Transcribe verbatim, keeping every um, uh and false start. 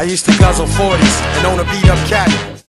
I used to guzzle forties and own a beat up caddy.